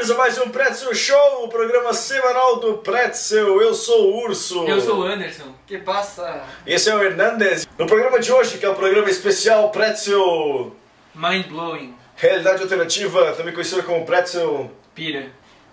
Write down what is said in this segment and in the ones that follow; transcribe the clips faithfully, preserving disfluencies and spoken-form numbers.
bem-vindos a mais um Pretzel Show, o programa semanal do Pretzel. Eu sou o Urso. Eu sou o Anderson. Que passa? Esse é o Hernandes. No programa de hoje, que é o um programa especial Pretzel... Mind Blowing. Realidade Alternativa, também conhecido como Pretzel... Pira.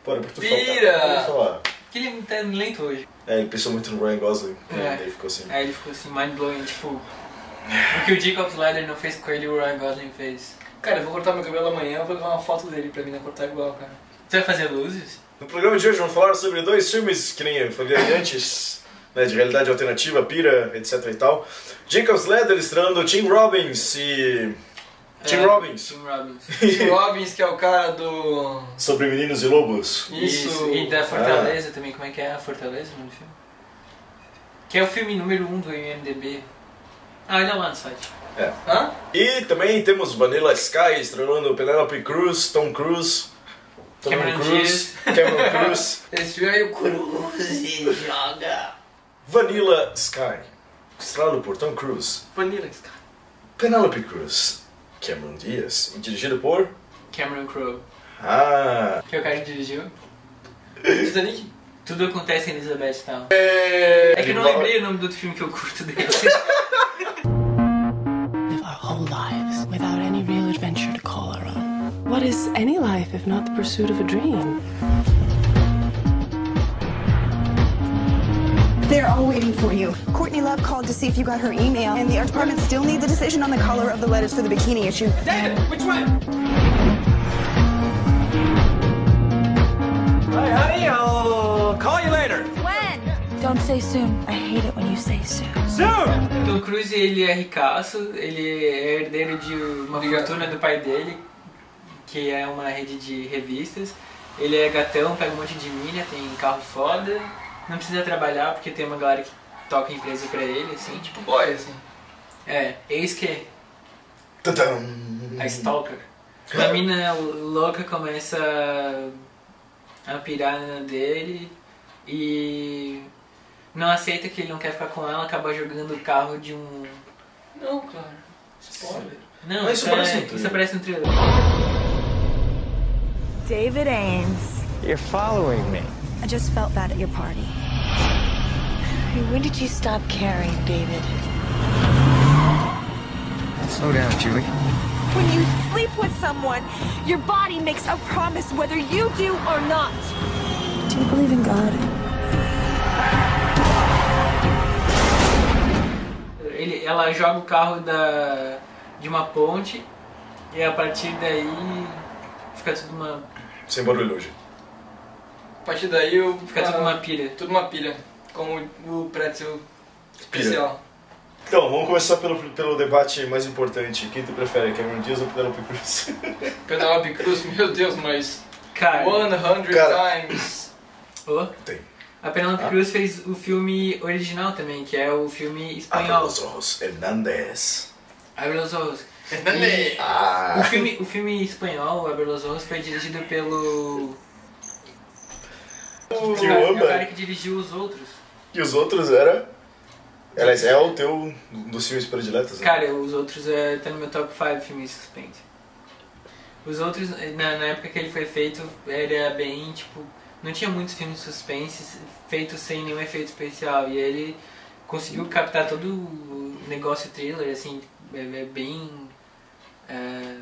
Bora, pra tu Pira! Falar. Falar. Que ele tá lento hoje. É, ele pensou muito no Ryan Gosling. É. Daí ficou assim. Aí ele ficou assim, mind blowing, tipo... o que o Jacob's Ladder não fez com ele, o Ryan Gosling fez. Cara, eu vou cortar meu cabelo amanhã, eu vou levar uma foto dele pra mim não cortar igual, cara. Você vai fazer luzes? No programa de hoje vamos falar sobre dois filmes que nem eu falei antes, né, de realidade alternativa, pira, etc e tal. Jacob's Ladder estreando Tim Robbins e... É, Tim Robbins. Tim Robbins. Tim Robbins, que é o cara do... Sobre Meninos e Lobos. Isso, Isso. E da Fortaleza ah. também, como é que é a Fortaleza no filme? Que é o filme número um do I M D B. Ah, ele é lá no site. É. Hã? E também temos Vanilla Sky estrelando Penélope Cruz, Tom Cruise, Tom Cameron Cruz, Cameron Cruz. Esse filme aí o Cruise joga. Vanilla Sky, estrelado por Tom Cruise. Vanilla Sky. Penélope Cruz, Cameron Diaz, e dirigido por Cameron Crowe. Ah. Que é o cara que dirigiu? Titanic. Tudo acontece em Elizabeth Town. É, é que eu não lembrei o nome do outro filme que eu curto dele. What is any life if not the pursuit of a dream? They're all waiting for you. Courtney Love called to see if you got her email, and the art department still needs a decision on the color of the letters for the bikini issue. David, which one? Hey, honey, I'll call you later. When? Don't say soon. I hate it when you say soon. Soon! Tom Cruise, ele é ricaço, ele é herdeiro de uma fortuna do pai dele, que é uma rede de revistas. Ele é gatão, pega um monte de mina, tem carro foda, não precisa trabalhar porque tem uma galera que toca empresa pra ele, assim, tipo boy, assim. É, eis que... Tadam. A stalker. A mina louca começa a pirar na dele e não aceita que ele não quer ficar com ela, acaba jogando o carro de um... Não, claro. Spoiler. Não, Mas isso, parece é, um isso parece um trailer. David Ames. You're following me. I just felt bad at your party. When did you stop caring, David? Slow down, Julie. When you sleep with someone, your body makes a promise whether you do or not. Do you believe in God? Ele, ela joga o carro da, de uma ponte e a partir daí fica tudo uma... Sem barulho hoje. A partir daí eu... Fica ah, tudo uma pilha. Tudo uma pilha. Como o Pretzel especial. Então, vamos começar pelo, pelo debate mais importante. Quem tu prefere, Cameron Diaz ou Penélope Cruz? Penélope Cruz, meu Deus, mas... Cara... cem times... Oh? Tem. A Penélope ah. Cruz fez o filme original também, que é o filme espanhol. Abre os olhos, Hernández. Abre os olhos. E, ah. o, filme, o filme espanhol, Abre os olhos, foi dirigido pelo... O cara, o cara que dirigiu Os Outros. E Os Outros era... era é o teu dos filmes prediletos, né? Cara, Os Outros é, tá no meu top cinco filmes suspense. Os Outros, na, na época que ele foi feito, era bem, tipo... Não tinha muitos filmes suspense feitos sem nenhum efeito especial. E ele conseguiu captar todo o negócio thriller, assim, é bem... Uh,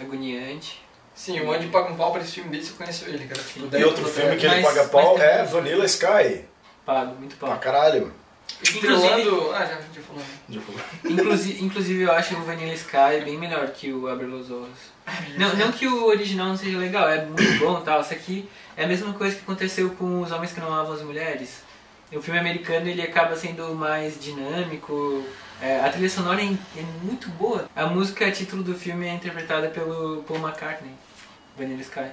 agoniante. Sim, o Andy paga um pau pra esse filme dele, se eu conheço ele, cara. E outro filme que ele mas, paga pau é também. Vanilla Sky. Pago, muito pau. Pra caralho. Inclusive, ah, já, já falou. Já falou. Inclusive, inclusive eu acho o Vanilla Sky bem melhor que o Abre os olhos. Não, não que o original não seja legal, é muito bom e tal. Isso aqui é a mesma coisa que aconteceu com Os Homens que Não Amavam as Mulheres. O filme americano ele acaba sendo mais dinâmico, é, a trilha sonora é, é muito boa. A música título do filme é interpretada pelo Paul McCartney, Vanilla Sky.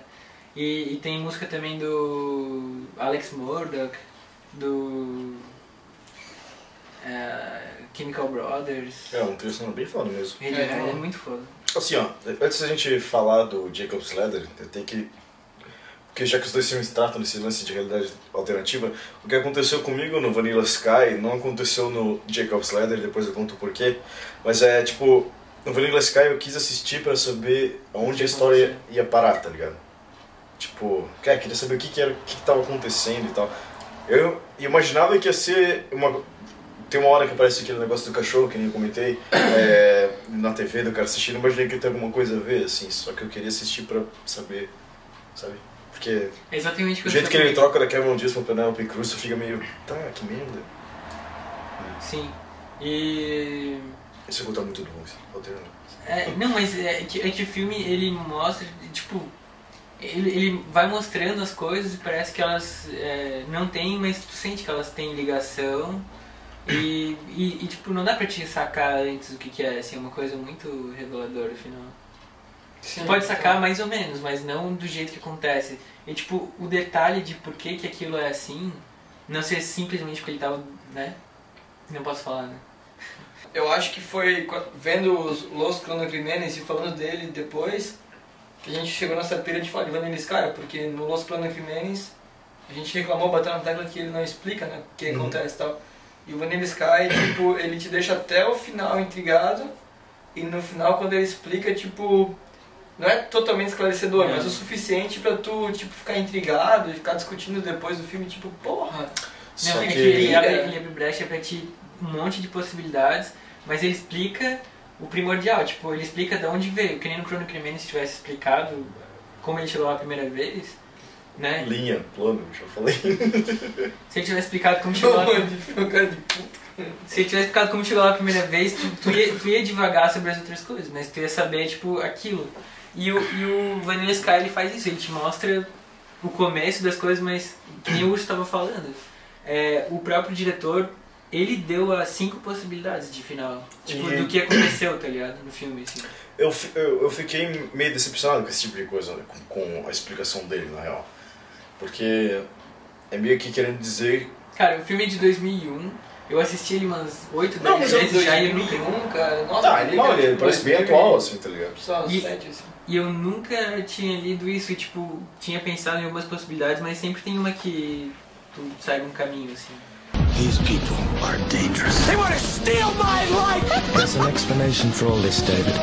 E, e tem música também do Alex Murdoch, do uh, Chemical Brothers. É, um trilha sonora bem foda mesmo. Ele é, é, é muito foda. Assim, ó, antes da gente falar do Jacob's Ladder, eu tenho que... Porque já que os dois filmes tratam desse lance de realidade alternativa, o que aconteceu comigo no Vanilla Sky não aconteceu no Jacob's Ladder, depois eu conto o porquê. Mas é tipo, no Vanilla Sky eu quis assistir pra saber aonde a história ia parar, tá ligado? Tipo, cara, queria saber o que que era, o que que tava acontecendo e tal. Eu imaginava que ia ser uma... Tem uma hora que aparece aquele negócio do cachorro, que nem eu comentei, é, na T V do cara assistindo, eu imaginei que ia ter alguma coisa a ver, assim, só que eu queria assistir pra saber, sabe? Porque é exatamente o jeito que ele troca da Cameron Diaz pra Penélope Cruz, você fica meio, tá, que merda. Sim, e... Esse roteiro tá muito bom, assim, roteiro não. É, não, mas é que, é que o filme, ele mostra, tipo... Ele, ele vai mostrando as coisas e parece que elas é, não tem, mas tu sente que elas têm ligação e, e, e tipo, não dá pra te sacar antes do que que é, assim, é uma coisa muito reveladora, afinal. Sim, tu pode sacar tá. mais ou menos, mas não do jeito que acontece. E tipo, o detalhe de por que que aquilo é assim, não ser simplesmente porque ele tava, né? Não posso falar, né? Eu acho que foi vendo os Los Cronocrimenes e falando dele depois... A gente chegou nessa pira de falar de Vanilla Sky, porque no Los Cronocrimenes a gente reclamou, bateu na tecla que ele não explica, né, o que acontece e tal. E o Vanilla Sky, tipo, ele te deixa até o final intrigado, e no final quando ele explica, tipo, não é totalmente esclarecedor, é. mas o suficiente pra tu, tipo, ficar intrigado e ficar discutindo depois do filme, tipo, porra. Só não, que... é que ele abre, ele abre brecha pra ti um monte de possibilidades, mas ele explica... O primordial, tipo, ele explica de onde veio, que nem no Cronocrimenes se tivesse explicado como ele chegou lá a primeira vez, né? Linha, plano, já falei. Se ele tivesse explicado como chegou lá... Se ele tivesse explicado como chegou lá a primeira vez, tu, tu, ia, tu ia devagar sobre as outras coisas, mas tu ia saber, tipo, aquilo. E o, e o Vanilla Sky, ele faz isso, ele te mostra o começo das coisas, mas que nem o Urso estava falando. É, o próprio diretor... Ele deu as cinco possibilidades de final, tipo, e... do que aconteceu, tá ligado? No filme, assim. Eu, eu, eu fiquei meio decepcionado com esse tipo de coisa, né? com, com a explicação dele, na real. Porque é meio que querendo dizer... Cara, o filme é de dois mil e um, eu assisti ele umas oito, dez vezes já e eu nunca... Cara, nossa, tá, ele, cara, ele parece bem atual, assim, tá ligado? Só e, sete, assim. E eu nunca tinha lido isso, e, tipo, tinha pensado em algumas possibilidades, mas sempre tem uma que tu sai um caminho, assim. These people are dangerous. They want to steal my life! There's an explanation for all this, David.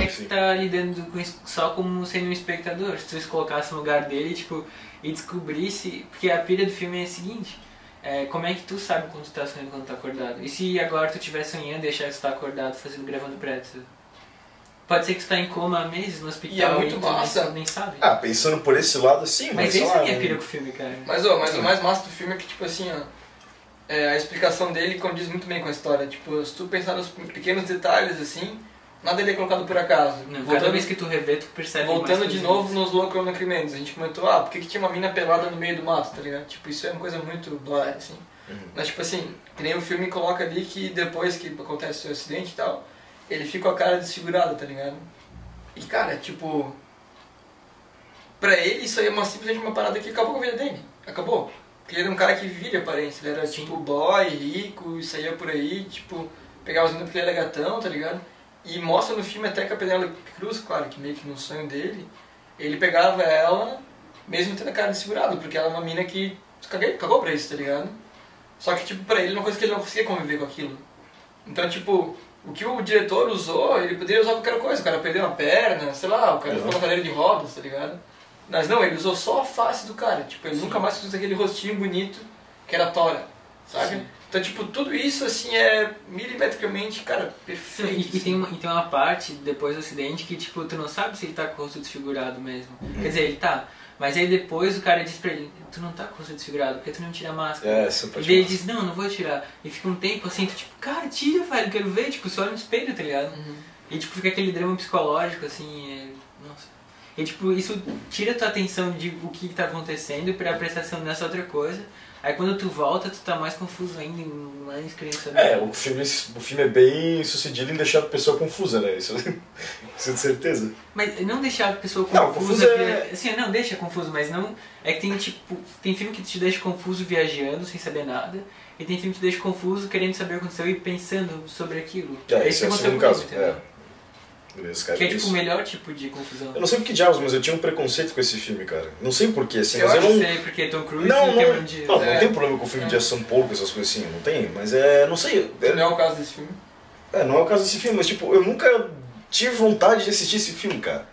É que você tá lidando com isso só como sendo um espectador. Se você colocasse no lugar dele, tipo, e descobrisse... Porque a pira do filme é a seguinte... É, como é que tu sabe quando tu tá sonhando, quando tu tá acordado? E se agora tu estiver sonhando e achar que tu tá acordado fazendo, gravando Pretzel? Pode ser que tu tá em coma há meses no hospital e é muito e tu massa. Nem, nem sabe. Ah, pensando por esse lado assim, mas... Mas isso aqui é pira com o filme, cara. Mas, ó, mas o mais massa do filme é que, tipo assim, ó... É, a explicação dele condiz muito bem com a história. Tipo, se tu pensar nos pequenos detalhes, assim... Nada ele é colocado por acaso. Não, voltando, cada vez que tu revê, tu percebe Voltando mais de novo nos Los Cronocrimenes, a gente comentou, ah, por que que tinha uma mina pelada no meio do mato, tá ligado? Tipo, isso é uma coisa muito blá, assim. Uhum. Mas, tipo assim, que nem o filme coloca ali que depois que acontece o seu acidente e tal, ele fica com a cara desfigurada, tá ligado? E, cara, tipo... Pra ele, isso aí é uma, simplesmente uma parada que acabou com a vida dele. Acabou. Porque ele era um cara que vivia de aparência. Ele era, Sim. tipo, boy, rico, saía por aí, tipo... Pegava os meninos porque ele era gatão, tá ligado? E mostra no filme até que a Penélope Cruz, claro, que meio que no sonho dele, ele pegava ela, mesmo tendo a cara desfigurada, porque ela é uma mina que caguei, cagou pra isso, tá ligado? Só que, tipo, pra ele é uma coisa que ele não conseguia conviver com aquilo. Então, tipo, o que o diretor usou, ele poderia usar qualquer coisa, o cara perdeu uma perna, sei lá, o cara ficou na cadeira de rodas, tá ligado? Mas não, ele usou só a face do cara, tipo, ele Sim. nunca mais usou aquele rostinho bonito que era tora, sabe? Sim. Então, tipo, tudo isso, assim, é milimetricamente, cara, perfeito. E, assim. e, tem uma, e tem uma parte, depois do acidente, que, tipo, tu não sabe se ele tá com o rosto desfigurado mesmo. Uhum. Quer dizer, ele tá. Mas aí depois o cara diz pra ele, tu não tá com o rosto desfigurado, porque tu não tira a máscara. É, super. E daí ele diz, não, não vou tirar. E fica um tempo assim, tu, tipo, cara, tira, velho, quero ver. Tipo, só olha no espelho, tá ligado? Uhum. E, tipo, fica aquele drama psicológico, assim, é... nossa. E, tipo, isso tira tua atenção de o que tá acontecendo pra prestação nessa outra coisa. Aí quando tu volta, tu tá mais confuso ainda, mais querendo saber. É, o filme, o filme é bem sucedido em deixar a pessoa confusa, né? Isso, isso de certeza. Mas não deixar a pessoa confusa... Não, confusa é... Assim, não, deixa confuso, mas não... É que tem, tipo, tem filme que te deixa confuso viajando, sem saber nada. E tem filme que te deixa confuso querendo saber o que aconteceu e pensando sobre aquilo. É, esse é o segundo caso. É. Vanilla Sky. Que é tipo o melhor tipo de confusão. Eu não sei por que diabos, mas eu tinha um preconceito com esse filme, cara. Não sei por que, assim, eu mas eu não... Eu sei, porque Tom Cruise não, não, não, não, de... não, não é. Tem problema com o filme é. de ação pouco, essas coisas assim, não tem, mas é... não sei... É... Não é o caso desse filme? É, não é o caso desse filme, mas tipo, eu nunca tive vontade de assistir esse filme, cara.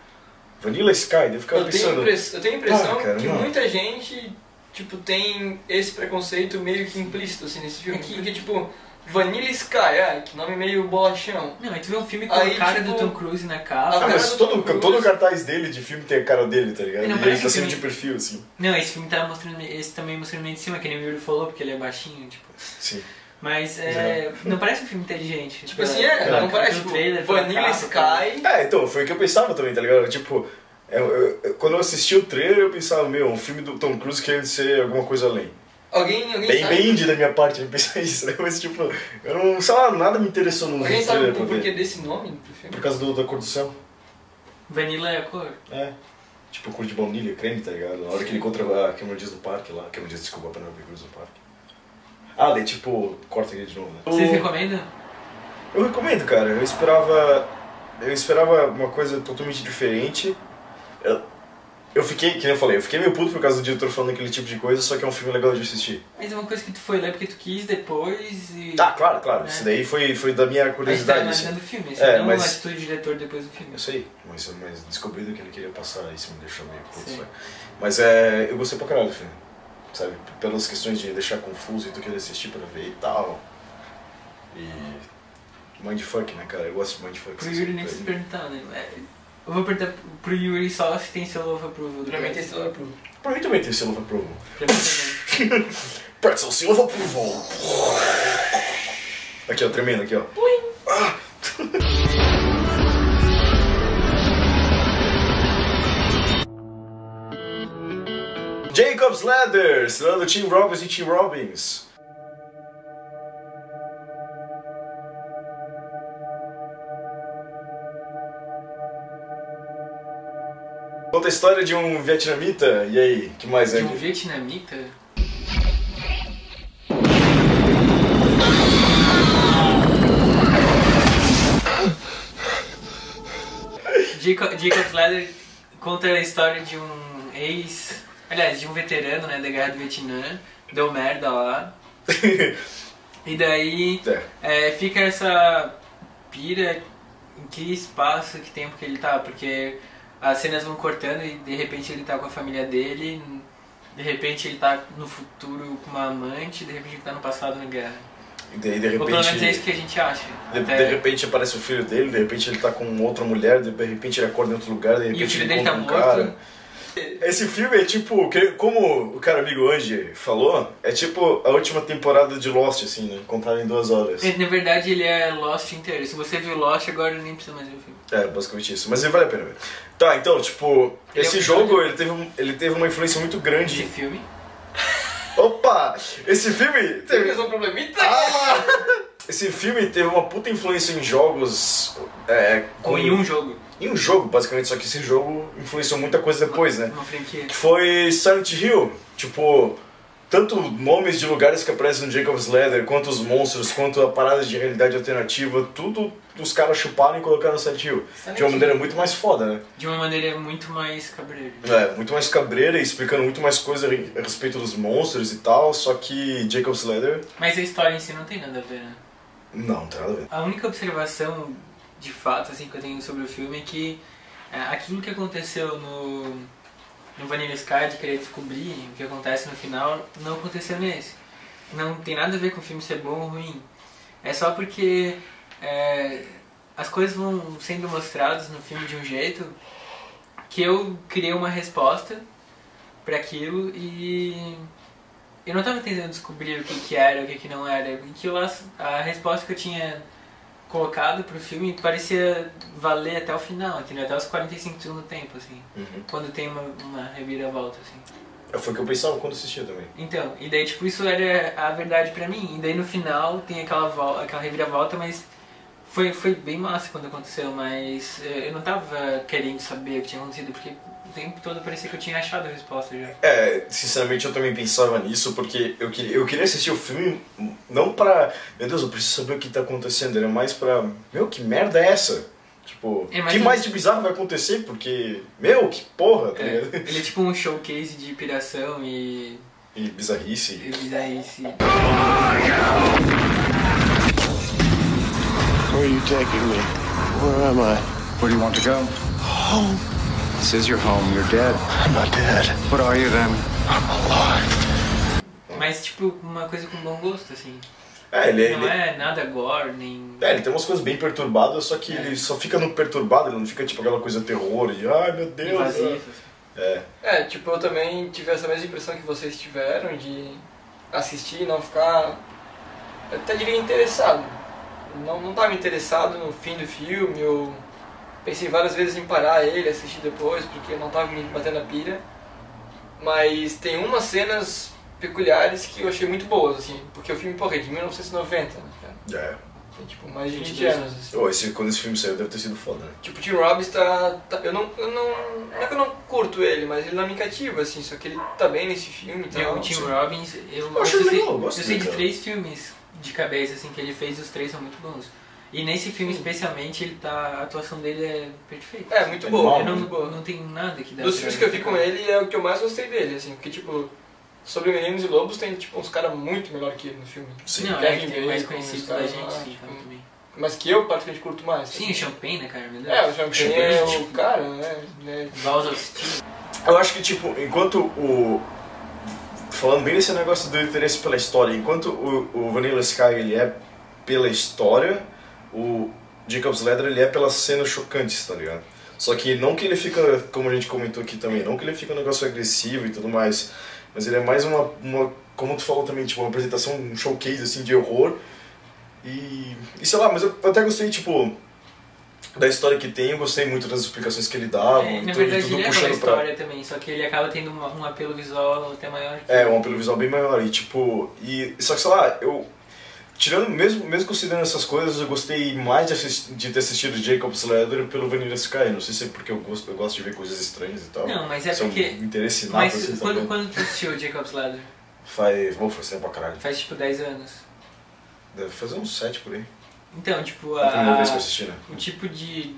Vanilla Sky, eu ficava eu pensando... Tenho eu tenho a impressão ah, cara, que não. muita gente, tipo, tem esse preconceito meio que implícito, assim, nesse filme. É que... Porque, tipo... Vanilla Sky, ah, que nome meio bolachão. Não, aí tu vê um filme com aí, a cara tipo, do Tom Cruise na capa. Ah, mas todo, todo o cartaz dele de filme tem a cara dele, tá ligado? Não, e ele tá sempre de perfil, assim. Não, esse filme tá mostrando, esse também mostrando meio de cima, que nem o Yuri falou, porque ele é baixinho, tipo. Sim. Mas é, não parece um filme inteligente. Tipo pela, assim, é, pela, não parece, tipo, trailer, Vanilla capa, Sky... Tá... É, então, foi o que eu pensava também, tá ligado? Tipo, eu, eu, eu, quando eu assisti o trailer, eu pensava, meu, um filme do Tom Cruise querendo ser alguma coisa além. Alguém, alguém bem, sabe? Bem indie da minha parte, eu pensei isso, né? Mas tipo, eu não sei lá, nada me interessou no alguém sabe por porquê desse nome do filme? Por causa do, da cor do céu. Vanilla é a cor? É. Tipo, cor de baunilha, creme, tá ligado? Na hora Sim. que ele encontra a Cameron Diaz no parque lá, Cameron Diaz, desculpa, a Penélope Cruz no parque. Ah, daí tipo, corta aqui de novo, né? Vocês recomendam? Eu recomendo, cara. Eu esperava... Eu esperava uma coisa totalmente diferente. Eu... Eu fiquei, que nem eu falei, eu fiquei meio puto por causa do diretor falando aquele tipo de coisa, só que é um filme legal de assistir. Mas é uma coisa que tu foi lá porque tu quis depois e... Ah, claro, claro. Né? Isso daí foi, foi da minha curiosidade. Mas tá analisando o filme, isso é, não mas... uma atitude de diretor depois do filme. Eu sei, mas, mas descobri do que ele queria passar, isso me deixou meio puto, sabe? Mas é, eu gostei pra caralho do filme, sabe? Pelas questões de deixar confuso e tu querer assistir pra ver e tal. E... Mindfuck, né, cara? Eu gosto de mindfuck. Pro Yuri nem se perguntar, né? Eu vou perguntar pro Yuri só se tem selo of approval. Pra mim tem selo of approval. Pra mim também tem selo of approval. Pra mim também. Pretzel selo of approval. Aqui ó, tremendo aqui ó. Ah. Jacob's Ladder, estrelando Tim Robbins e Tim Robbins. Conta a história de um vietnamita, e aí, que mais é? De um aqui? vietnamita? Jacob's Ladder conta a história de um ex, aliás, de um veterano, né, da guerra do Vietnã, deu merda lá, e daí é. É, fica essa pira, em que espaço, que tempo que ele tá, porque... As cenas vão cortando e de repente ele tá com a família dele, de repente ele tá no futuro com uma amante, de repente ele tá no passado na guerra. E daí, de repente, ou pelo menos é isso que a gente acha. De, até... de repente aparece o filho dele, de repente ele tá com outra mulher, de repente ele acorda em outro lugar, de repente e o filho ele dele tá um morto. Cara. Esse filme é tipo, como o cara amigo Angie falou, é tipo a última temporada de Lost, assim, né? Contada em duas horas. Na verdade ele é Lost inteiro, se você viu Lost agora nem precisa mais ver o filme. É, basicamente isso, mas ele vale a pena ver. Tá, então, tipo, ele esse é jogo ele teve, um, ele teve uma influência muito grande. Esse filme? Opa! Esse filme... Teve um problemita? Ah! Esse filme teve uma puta influência em jogos... É, com... Ou em um jogo. Em um jogo, basicamente, só que esse jogo influenciou muita coisa depois, uma, né? Uma franquia. Que foi Silent Hill. Tipo, tanto nomes de lugares que aparecem no Jacob's Ladder, quanto os monstros, quanto a parada de realidade alternativa, tudo os caras chuparam e colocaram no Silent Hill. Silent de uma maneira Hill. muito mais foda, né? De uma maneira muito mais cabreira. É, muito mais cabreira e explicando muito mais coisa a respeito dos monstros e tal, só que Jacob's Ladder... Mas a história em si não tem nada a ver, né? Não, não tem nada a ver. A única observação... de fato, assim, que eu tenho sobre o filme é que é, aquilo que aconteceu no, no Vanilla Sky, de querer descobrir o que acontece no final, não aconteceu nesse. Não tem nada a ver com o filme ser bom ou ruim. É só porque é, as coisas vão sendo mostradas no filme de um jeito que eu criei uma resposta para aquilo e eu não estava tentando descobrir o que, que era, o que, que não era. Aquilo, a resposta que eu tinha... colocado pro filme parecia valer até o final, entendeu? Até os quarenta e cinco segundos do tempo, assim. Uhum. Quando tem uma, uma reviravolta, assim. Foi o que eu pensava quando assistia também. Então, e daí, tipo, isso era a verdade pra mim. E daí, no final, tem aquela, volta, aquela reviravolta, mas foi, foi bem massa quando aconteceu, mas eu não tava querendo saber o que tinha acontecido, porque o tempo todo parecia que eu tinha achado a resposta já. É, sinceramente eu também pensava nisso, porque eu queria, eu queria assistir o filme não pra... Meu Deus, eu preciso saber o que tá acontecendo, era mais pra... Meu, que merda é essa? Tipo, é, o que um... mais de bizarro vai acontecer? Porque, meu, que porra, tá ligado? É, ele é tipo um showcase de piração e... E bizarrice. E bizarrice. Where are you taking me? Where am I? Where do you want to go? Home. This is your home, you're dead. I'm not dead. What are you then? I'm alive. Mas tipo, uma coisa com bom gosto, assim. É, ele, não ele... é nada gore, nem... É, ele tem umas coisas bem perturbadas, só que é. ele só fica no perturbado, ele não fica tipo aquela coisa terror e ai meu Deus... Invasivo. É. é, tipo, eu também tive essa mesma impressão que vocês tiveram de assistir e não ficar, eu até diria, interessado. Não, não tava interessado no fim do filme, eu pensei várias vezes em parar ele, assistir depois, porque eu não tava me batendo a pira. Mas tem umas cenas peculiares que eu achei muito boas, assim, porque o filme, porra, é de mil novecentos e noventa, né, cara? É. Tem, tipo, mais de vinte anos, assim. Oh, esse, quando esse filme saiu deve ter sido foda, né? Tipo, o Tim Robbins tá... tá eu, não, eu não... Não é que eu não curto ele, mas ele não me cativa, assim, só que ele tá bem nesse filme e tal. O Tim Robbins... Eu, eu, acho eu, sei, eu sei de três filmes de cabeça, assim, que ele fez, os três são muito bons. E nesse filme, Sim. especialmente, ele tá, a atuação dele é perfeita. É, muito boa. É não, não, não tem nada que dá. Dos filmes que eu vi com ele, é o que eu mais gostei dele, assim, porque, tipo... Sobre Meninos e Lobos tem, tipo, uns caras muito melhor que ele no filme. Sim, não, é que tem mais conhecidos da gente, lá, sim, tipo, também. Mas que eu, particularmente, curto mais. Sim, o Champagne, né, cara? Verdade. É, o Champagne é o tipo... cara, né? Balls of Steel. Eu acho que, tipo, enquanto o... Falando bem desse negócio do interesse pela história, enquanto o, o Vanilla Sky, ele é pela história, o Jacob's Ladder, ele é pelas cenas chocantes, tá ligado? Só que não que ele fica, como a gente comentou aqui também, não que ele fica um negócio agressivo e tudo mais... Mas ele é mais uma, uma, como tu falou também, tipo, uma apresentação, um showcase, assim, de horror. E, e sei lá, mas eu até gostei, tipo, da história que tem, eu gostei muito das explicações que ele dava. É, e na tu, verdade, e tudo ele é puxando história pra... também, só que ele acaba tendo um, um apelo visual até maior. Que... É, um apelo visual bem maior, e tipo, e, só que sei lá, eu... Tirando, mesmo, mesmo considerando essas coisas, eu gostei mais de, assist, de ter assistido Jacob's Ladder pelo Vanilla Sky. Não sei se é porque eu gosto, eu gosto de ver coisas estranhas e tal. Não, mas é porque... É um interesse nato, mas assim, quando, tá quando tu assistiu Jacob's Ladder? Faz... Bom, faz tempo pra caralho. Faz tipo dez anos. Deve fazer uns sete por aí. Então, tipo... A, a primeira vez que eu assisti, né? O tipo de,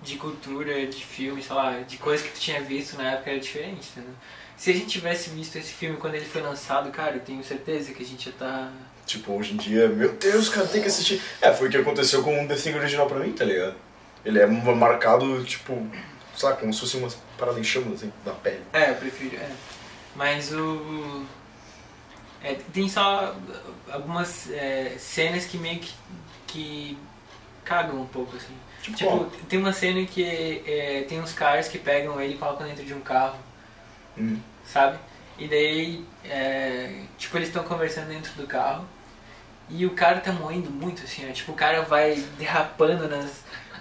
de cultura, de filme, sei lá, de coisa que tu tinha visto na época era diferente, entendeu? Se a gente tivesse visto esse filme quando ele foi lançado, cara, eu tenho certeza que a gente ia estar... Tipo, hoje em dia, meu Deus, cara, tem que assistir. É, foi o que aconteceu com o The Thing original pra mim, tá ligado? Ele é marcado, tipo, sabe, como se fosse uma parada em chamas, assim, na pele. É, eu prefiro, é. Mas o... É, tem só algumas é, cenas que meio que, que cagam um pouco, assim. Tipo, tipo tem uma cena que é, tem uns caras que pegam ele e colocam dentro de um carro, hum. sabe? E daí, é, tipo, eles estão conversando dentro do carro e o cara tá moendo muito, assim, né? Tipo, o cara vai derrapando nas,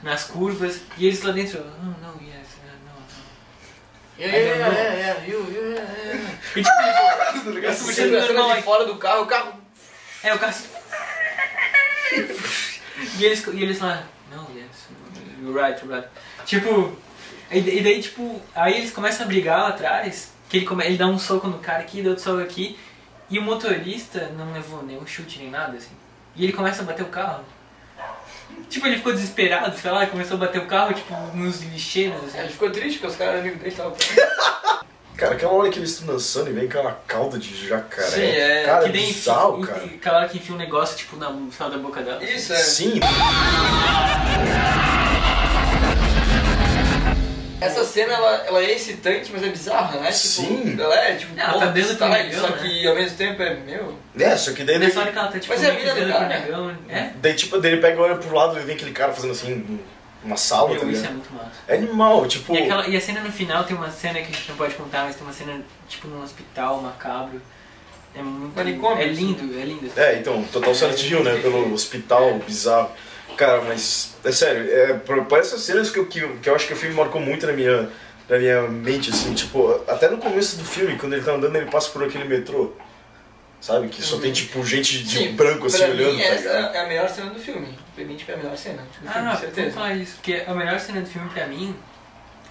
nas curvas e eles lá dentro, não, não, yes, não, não. Yeah, yeah, yeah, yeah, you, yeah, yeah. E tipo, ele foi de fora do carro, o carro... É, o carro assim... e, eles, e eles lá, não, yes, you're right, you're right. Tipo, e, e daí, tipo, aí eles começam a brigar lá atrás... Que ele, come... ele dá um soco no cara aqui, dá outro soco aqui. E o motorista não levou nenhum chute nem nada, assim. E ele começa a bater o carro. Tipo, ele ficou desesperado, sei lá, começou a bater o carro, tipo, nos lixeiros, assim. Ele ficou triste porque os caras amigos dele estavam... Cara, aquela hora que eles estão dançando e vem aquela calda de jacaré. Sim, é. Cara, que nem sal, cara. Aquela hora que enfia um negócio, tipo, na sal da boca dela. Isso, assim. É. Sim. Essa cena, ela, ela é excitante, mas é bizarra, né? Sim. Tipo, ela é, tipo, ela tá dentro do negão, só que ao mesmo tempo é meu. É, só que daí... Nessa hora que ela tá, tipo, mas é a vida do negão, né? Daí, tipo, daí ele pega, olha pro lado e vem aquele cara fazendo assim, uma sala, tá ligado? Isso é muito massa. É animal, tipo... E, aquela, e a cena no final, tem uma cena que a gente não pode contar, mas tem uma cena, tipo, num hospital macabro. É muito... É lindo, é lindo. É, então, total Silent Hill, né? Pelo hospital bizarro. Cara, mas é sério, é, por essas cenas que eu, que, que eu acho que o filme marcou muito na minha, na minha mente, assim, tipo, até no começo do filme, quando ele tá andando, ele passa por aquele metrô, sabe? Que só uhum. tem, tipo, gente de Sim, branco, assim, olhando, tá ligado? Essa é a melhor cena do filme, pra mim, tipo, é a melhor cena do filme, ah, não, com certeza. Vamos falar isso, porque a melhor cena do filme, pra mim,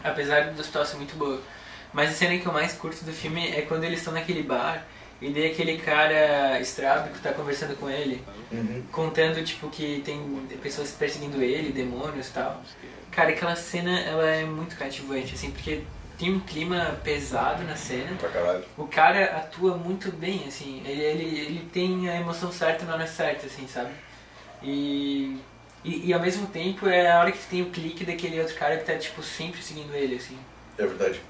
apesar do hospital ser muito boa, mas a cena que eu mais curto do filme é quando eles estão naquele bar E daí aquele cara estrábico tá conversando com ele, uhum. contando tipo que tem pessoas perseguindo ele, demônios e tal. Cara, aquela cena, ela é muito cativante, assim, porque tem um clima pesado na cena. Pra caralho. O cara atua muito bem, assim, ele, ele, ele tem a emoção certa na hora certa, assim, sabe? E, e, e ao mesmo tempo é a hora que tem o clique daquele outro cara que tá tipo sempre seguindo ele, assim. É verdade.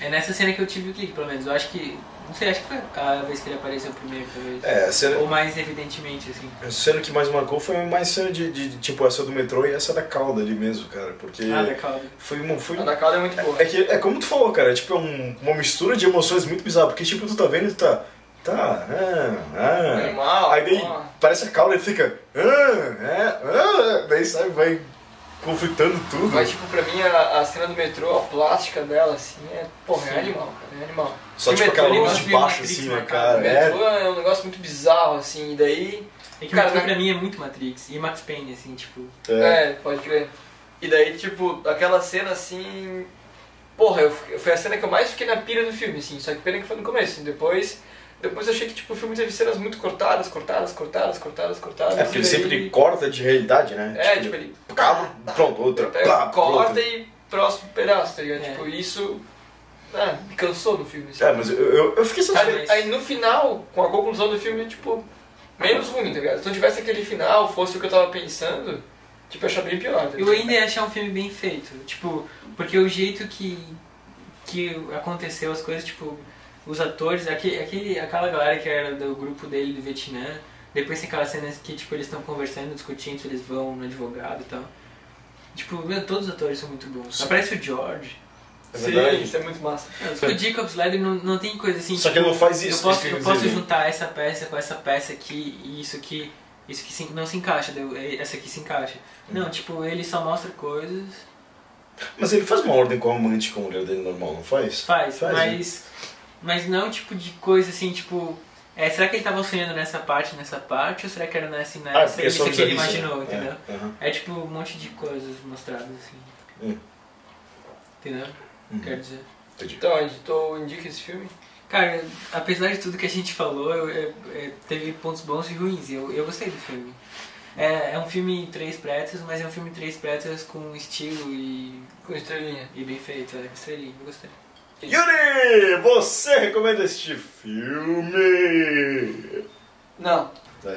É nessa cena que eu tive o clique, pelo menos. Eu acho que... Não sei, acho que foi a vez que ele apareceu primeiro, talvez. É, a cena... Ou mais evidentemente, assim. A cena que mais marcou foi mais cena de, de, de tipo essa do metrô e essa da cauda ali mesmo, cara. Porque... Ah, da cauda. Foi uma... Foi... A da cauda é muito boa. É, é, que, é como tu falou, cara. É tipo um, uma mistura de emoções muito bizarra. Porque tipo, tu tá vendo e tu tá... Tá, ah, ah. Animal, aí daí ó. Parece a cauda e fica... Ah, ah, ah. Daí sai, vai... conflitando tudo. Mas tipo, pra mim a, a cena do metrô, a plástica dela, assim, é, porra, é animal, cara, é animal. Só porque tipo aquela luz de baixo, assim, né, cara? O metrô é... é um negócio muito bizarro, assim, e daí... É que cara, o metrô pra mim é muito Matrix, e Max Payne, assim, tipo... É, é pode ver. E daí, tipo, aquela cena, assim... Porra, eu, foi a cena que eu mais fiquei na pira do filme, assim, só que pena que foi no começo, assim, depois... Depois eu achei que tipo, o filme teve cenas muito cortadas, cortadas, cortadas, cortadas, cortadas. É porque ele sempre daí... corta de realidade, né? É, tipo, tipo ele. Pá, pronto, outra. Pá, corta pronto. E próximo pedaço, tá ligado? É. Tipo, isso. Ah, me cansou no filme. Assim. É, mas eu, eu, eu fiquei satisfeito. Aí, aí no final, com a conclusão do filme, tipo, menos ruim, tá ligado? Se eu tivesse aquele final, fosse o que eu tava pensando, tipo, eu achava bem pior. Tá eu ainda ia achar um filme bem feito. Tipo, porque o jeito que, que aconteceu as coisas, tipo. Os atores, aquele, aquela galera que era do grupo dele do Vietnã, depois tem aquelas cenas que tipo, eles estão conversando, discutindo se eles vão no advogado e tal. Tipo, meu, todos os atores são muito bons. Sim. Aparece o George. É verdade. Sim, isso é muito massa. Não, o Jacob's Ladder não, não tem coisa assim. Só tipo, que ele não faz isso. Eu posso, eu posso juntar essa peça com essa peça aqui e isso aqui. Isso que se, não se encaixa, essa aqui se encaixa. Hum. Não, tipo, ele só mostra coisas. Mas ele faz uma ordem com a amante com o olho dele normal, não faz? Faz, faz mas. Né? Mas não tipo de coisa assim, tipo... É, será que ele tava sonhando nessa parte, nessa parte? Ou será que era nessa, nessa ah, lista que ele imaginou, entendeu? É, uh-huh. é tipo um monte de coisas mostradas, assim. Hum. Entendeu? Uhum. Quero dizer. Entendi. Então, editor, indica esse filme? Cara, apesar de tudo que a gente falou, eu, eu, eu, teve pontos bons e ruins. Eu, eu gostei do filme. É, é um filme em três pretas, mas é um filme em três pretas com estilo e... Com estrelinha. E bem feito, é, estrelinha. Eu gostei. Yuri, você recomenda este filme? Não. É.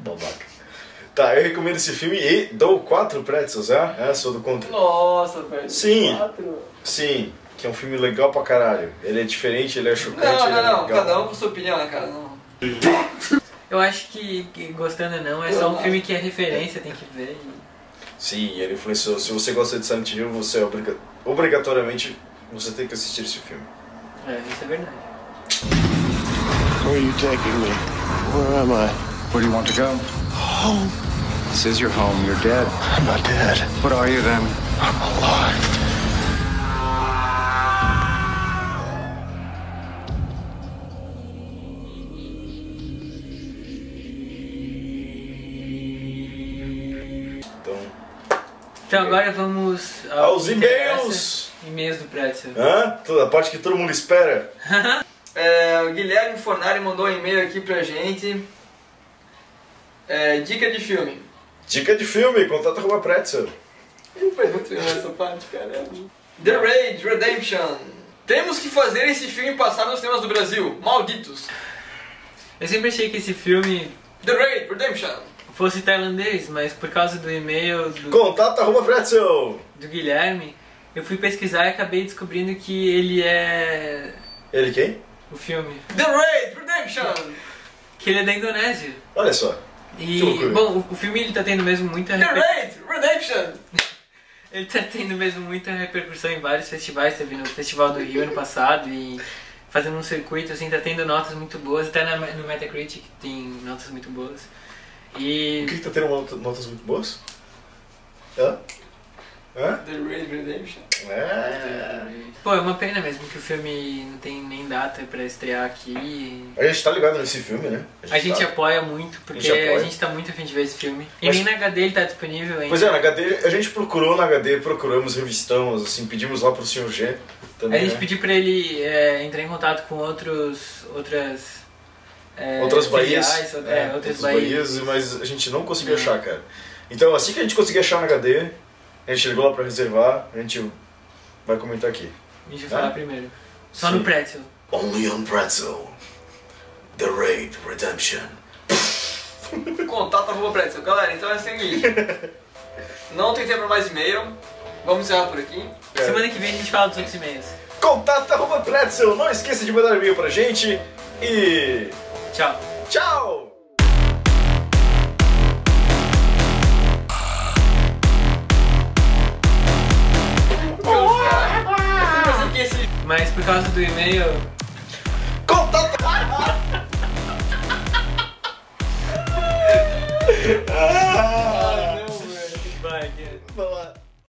Babaca. Tá, eu recomendo esse filme e dou quatro pretzels, é? É, sou do contra. Nossa, velho. Sim. Quatro. Sim, que é um filme legal pra caralho. Ele é diferente, ele é chocante, não, não, ele é não, legal. Cada um com sua opinião, né, cara? Não. Eu acho que, que gostando ou não, é só um filme que é referência, tem que ver. Sim, ele influenciou. Se você gosta de Silent Hill, você é obriga obrigatoriamente... Você tem que assistir esse filme. É, isso é verdade. Where are you taking me? Where am I? Where do you want to go? Home. This is your home. You're dead. I'm not dead. What are you then? I'm alive. Então, então agora vamos ao aos e-mails. E-mails do Pretzel. Hã? A parte que todo mundo espera. É, o Guilherme Fornari mandou um e-mail aqui pra gente. É, dica de filme. Dica de filme, contato com a Pretzel. Não foi muito legal essa parte, cara. The Raid Redemption. Temos que fazer esse filme passar nos cinemas do Brasil. Malditos. Eu sempre achei que esse filme... The Raid Redemption. Fosse tailandês, mas por causa do e-mail do... Contato arroba Pretzel. Do Guilherme. Eu fui pesquisar e acabei descobrindo que ele é... Ele quem? O filme. The Raid Redemption! Que ele é da Indonésia. Olha só. E, bom, o, o filme ele tá tendo mesmo muita... Reper... The Raid Redemption! Ele tá tendo mesmo muita repercussão em vários festivais, teve no Festival do Rio ano passado e fazendo um circuito, assim, tá tendo notas muito boas, até na, no Metacritic tem notas muito boas. E... O que que tá tendo notas muito boas? Hã? Hã? The Raid Redemption. É. Pô, é uma pena mesmo que o filme não tem nem data pra estrear aqui. A gente tá ligado nesse filme, né? A gente, a gente tá... apoia muito, porque a gente, a gente tá muito a fim de ver esse filme. E mas... nem na H D ele tá disponível ainda. Pois é, na H D, a gente procurou na H D, procuramos, revistamos, assim, pedimos lá pro senhor G. também, a gente né? pediu pra ele é, entrar em contato com outros, outras... É, outras baías, reais, é, é, outras baías, mas a gente não conseguiu não. achar, cara. Então assim que a gente conseguir achar no H D, a gente ligou lá pra reservar, a gente vai comentar aqui. A gente vai ah? falar primeiro. Só Sim. no Pretzel. Only on Pretzel. The Raid Redemption. Contato arroba Pretzel. Galera, então é assim mesmo. Não tem tempo pra mais e-mail. Vamos encerrar por aqui. É. Semana que vem a gente fala dos outros e-mails. Contato arroba Pretzel. Não esqueça de mandar e-mail pra gente. E... Tchau. Tchau. Mas por causa do e-mail... Contato! Ah, não, velho. Vai, vai.